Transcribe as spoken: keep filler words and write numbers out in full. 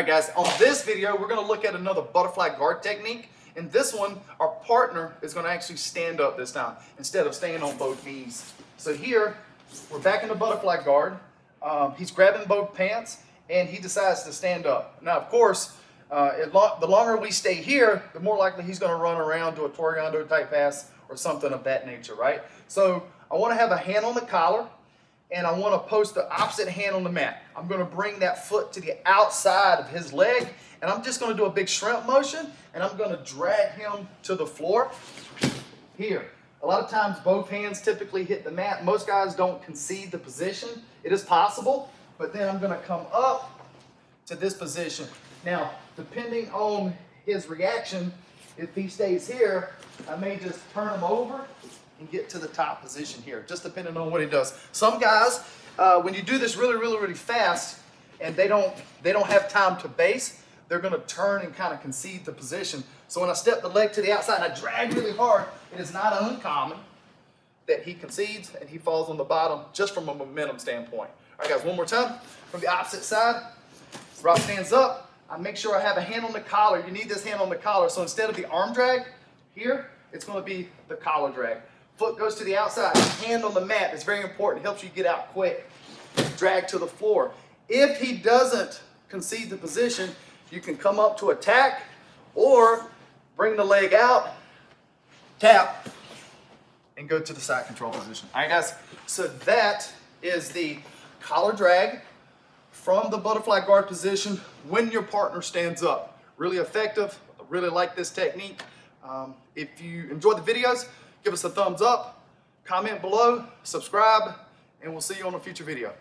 Alright guys, on this video we're going to look at another butterfly guard technique. In this one, our partner is going to actually stand up this time instead of staying on both knees. So here, we're back in the butterfly guard. Um, he's grabbing both pants and he decides to stand up. Now of course, uh, it lo the longer we stay here, the more likely he's going to run around, do a Toriando type pass or something of that nature, right? So I want to have a hand on the collar, and I want to post the opposite hand on the mat. I'm going to bring that foot to the outside of his leg, and I'm just going to do a big shrimp motion, and I'm going to drag him to the floor. Here, a lot of times both hands typically hit the mat. Most guys don't concede the position. It is possible, but then I'm going to come up to this position. Now, depending on his reaction, if he stays here, I may just turn him over and get to the top position here, just depending on what he does. Some guys, uh, when you do this really, really, really fast, and they don't, they don't have time to base, they're gonna turn and kind of concede the position. So when I step the leg to the outside and I drag really hard, it is not uncommon that he concedes and he falls on the bottom just from a momentum standpoint. All right guys, one more time. From the opposite side, Rob stands up. I make sure I have a hand on the collar. You need this hand on the collar. So instead of the arm drag here, it's gonna be the collar drag. Foot goes to the outside, hand on the mat. It's very important. It helps you get out quick. Drag to the floor. If he doesn't concede the position, you can come up to attack or bring the leg out, tap, and go to the side control position. All right, guys. So that is the collar drag from the butterfly guard position when your partner stands up. Really effective. I really like this technique. Um, if you enjoyed the videos, give us a thumbs up, comment below, subscribe, and we'll see you on a future video.